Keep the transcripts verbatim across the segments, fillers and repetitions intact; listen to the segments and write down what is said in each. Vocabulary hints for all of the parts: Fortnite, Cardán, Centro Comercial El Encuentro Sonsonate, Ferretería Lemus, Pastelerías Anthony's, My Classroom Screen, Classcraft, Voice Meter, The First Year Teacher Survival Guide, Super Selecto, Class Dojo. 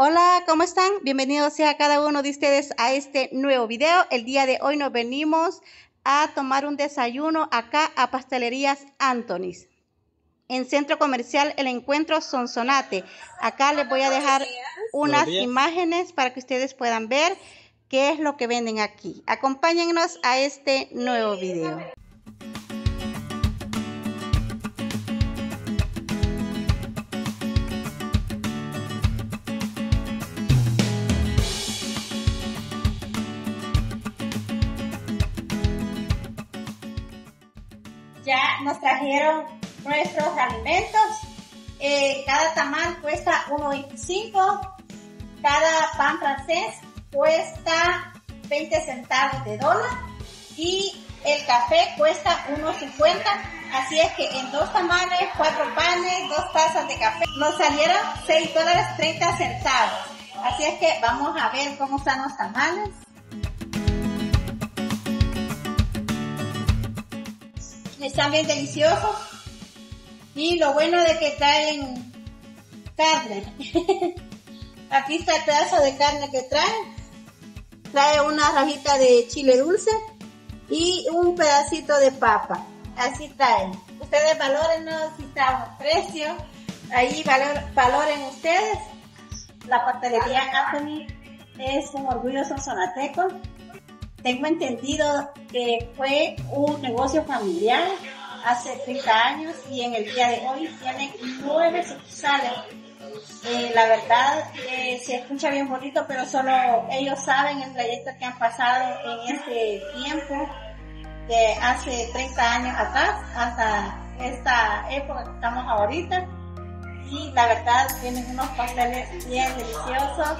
Hola, ¿cómo están? Bienvenidos sea cada uno de ustedes a este nuevo video. El día de hoy nos venimos a tomar un desayuno acá a Pastelerías Anthony's, en Centro Comercial El Encuentro Sonsonate. Acá les voy a dejar unas imágenes para que ustedes puedan ver qué es lo que venden aquí. Acompáñennos a este nuevo video. Ya nos trajeron nuestros alimentos. Eh, cada tamal cuesta uno veinticinco, cada pan francés cuesta veinte centavos de dólar y el café cuesta uno cincuenta. Así es que en dos tamales, cuatro panes, dos tazas de café, nos salieron seis dólares treinta centavos. Así es que vamos a ver cómo están los tamales. Están bien deliciosos y lo bueno de que traen carne. Aquí está el pedazo de carne que traen, trae una rajita de chile dulce y un pedacito de papa. Así traen, ustedes valórennos si está a buen precio, ahí valor, valoren ustedes. La pastelería Anthony es un orgullo sonsonateco. Tengo entendido que fue un negocio familiar hace treinta años y en el día de hoy tienen nueve sucursales. Eh, la verdad, eh, se escucha bien bonito, pero solo ellos saben el trayecto que han pasado en este tiempo, de hace treinta años atrás hasta esta época que estamos ahorita. Y la verdad, tienen unos pasteles bien deliciosos.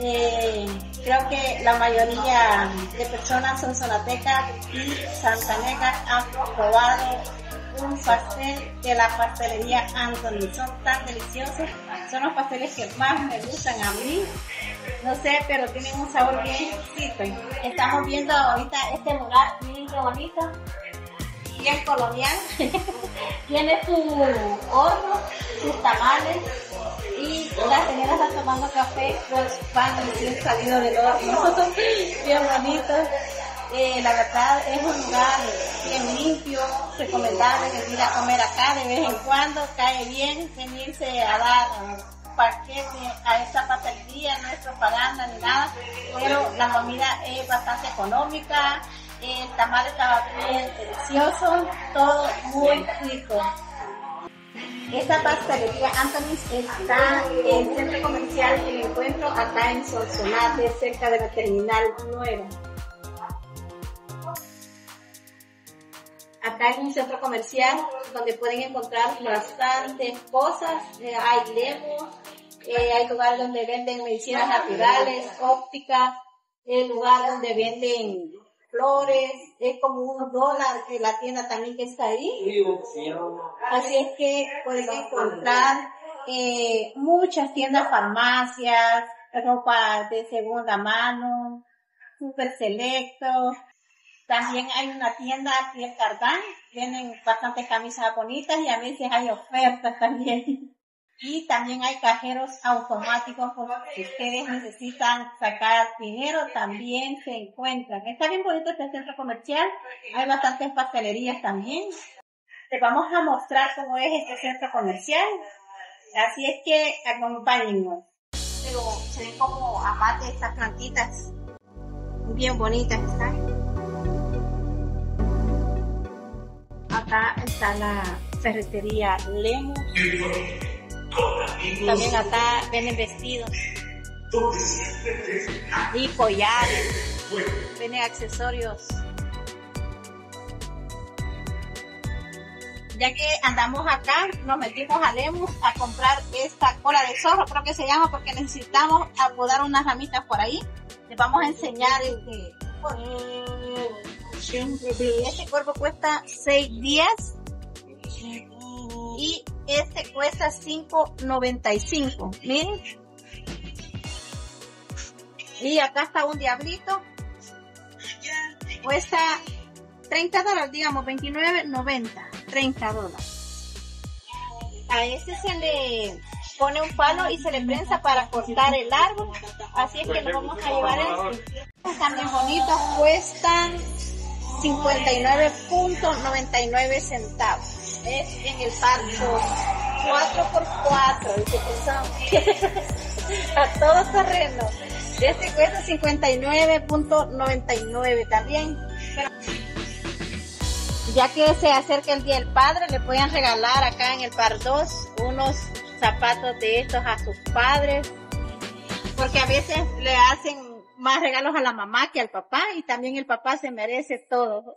Eh, creo que la mayoría de personas sonsonatecas y santanecas han probado un pastel de la pastelería Anthony. Son tan deliciosos, son los pasteles que más me gustan a mí, no sé, pero tienen un sabor bien exquisito. Estamos viendo ahorita este lugar bien bonito, bien colonial. Tiene su horno, sus tamales, y las señoras están tomando café, los panes han salido del horno, bien bonitos. Eh, la verdad es un lugar bien limpio, recomendable venir a comer acá de vez en cuando, cae bien venirse a dar parquete a esta pastelería, no es propaganda ni nada, pero la comida es bastante económica. El tamal estaba bien delicioso, todo muy rico. Esta pastelería Anthony's está en el Centro Comercial El Encuentro, acá en Sonsonate, cerca de la Terminal nueve. Acá es un centro comercial donde pueden encontrar bastantes cosas. Hay Lemus, hay lugares donde venden medicinas naturales, óptica, el lugar donde venden flores, es como un dólar que la tienda también que está ahí. Así es que pueden encontrar eh, muchas tiendas, farmacias, ropa de segunda mano, Super Selecto. También hay una tienda aquí en Cardán, tienen bastantes camisas bonitas y a veces hay ofertas también. Y también hay cajeros automáticos por los que ustedes necesitan sacar dinero, también se encuentran. Está bien bonito este centro comercial, hay bastantes pastelerías también. Les vamos a mostrar cómo es este centro comercial, así es que acompáñennos. Pero se ven como aparte estas plantitas, bien bonitas están. Acá está la Ferretería Lemus. También acá venden vestidos y collares, venden accesorios. Ya que andamos acá, nos metimos a Lemus a comprar esta cola de zorro, creo que se llama, porque necesitamos apodar unas ramitas por ahí. Les vamos a enseñar el de... Este cuerpo cuesta seis días y este cuesta cinco noventa y cinco, miren. Y acá está un diablito, cuesta treinta dólares, digamos veintinueve noventa, treinta dólares. A este se le pone un palo y se le prensa para cortar el árbol, así es que nos vamos a llevar esto. Están bien bonitos, cuestan cincuenta y nueve punto noventa y nueve centavos, es en el parco cuatro por cuatro, dice que son a todo terreno. Este cuesta cincuenta y nueve punto noventa y nueve también. Pero ya que se acerca el Día del Padre, le pueden regalar acá en el Par dos unos zapatos de estos a sus padres, porque a veces le hacen más regalos a la mamá que al papá, y también el papá se merece todo.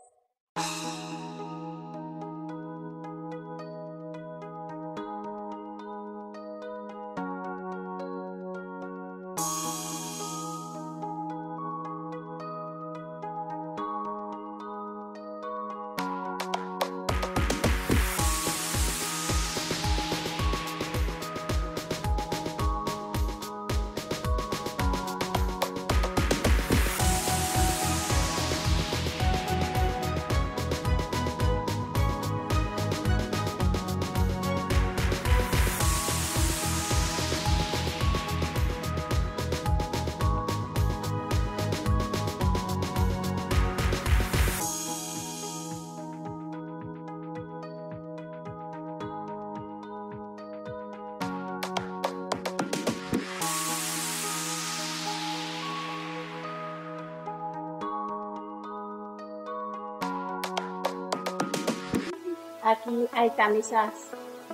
Aquí hay camisas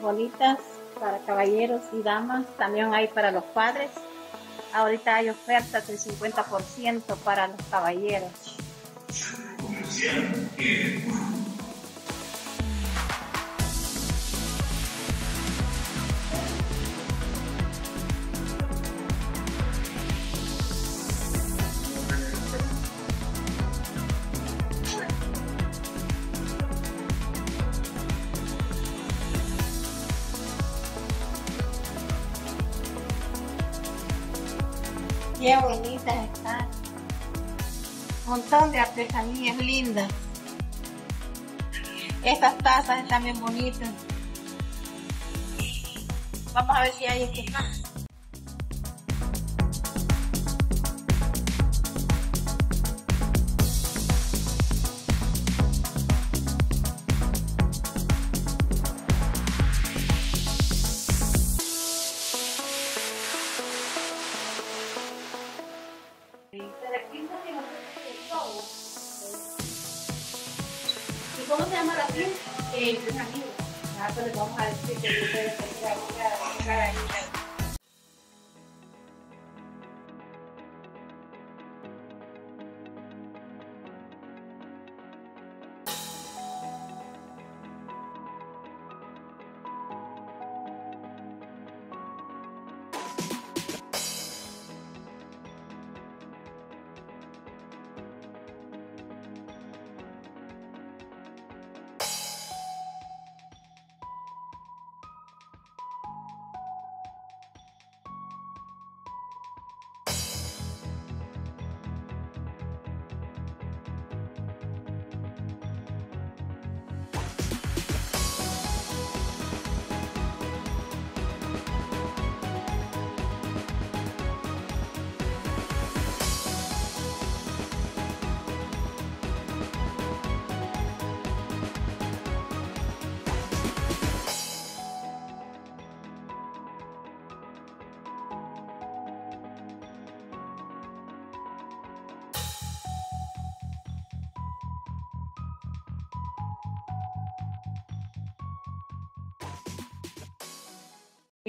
bonitas para caballeros y damas, también hay para los padres. Ahorita hay ofertas del cincuenta por ciento para los caballeros. Qué bonitas están. Un montón de artesanías lindas. Estas tazas están bien bonitas. Vamos a ver si hay este más. ¿Cómo se llama la tienda? Eh, Tres Amigos. Ah, pues les vamos a decir que ustedes se van a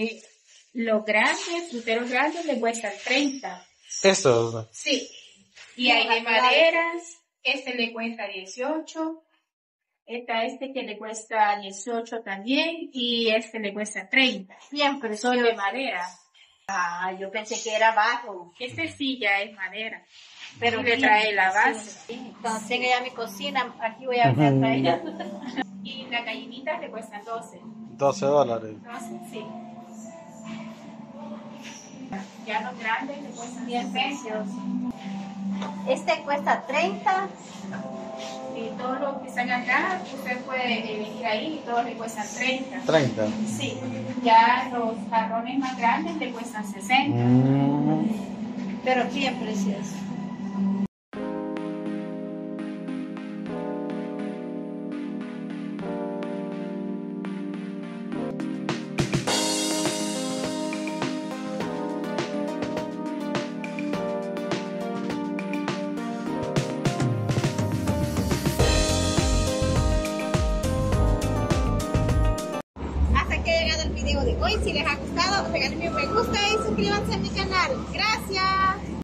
Eh, los grandes, fruteros grandes les cuestan treinta. ¿Estos? Sí. Y hay de maderas, este le cuesta dieciocho, esta este que le cuesta dieciocho también, y este le cuesta treinta. Siempre solo de madera. Ah, yo pensé que era barro. Este sí ya es madera, pero le trae la base. Sí. Entonces que ya mi cocina, aquí voy a ver para ella. Y las gallinitas le cuestan doce. doce dólares. doce, sí. Ya los grandes le cuestan diez pesos. Este cuesta treinta y todos los que están acá, usted puede elegir ahí y todos le cuestan treinta. ¿treinta? Sí, ya los jarrones más grandes le cuestan sesenta. Mm. Pero bien precioso. Hoy, si les ha gustado, regalen un me gusta y suscríbanse a mi canal. Gracias.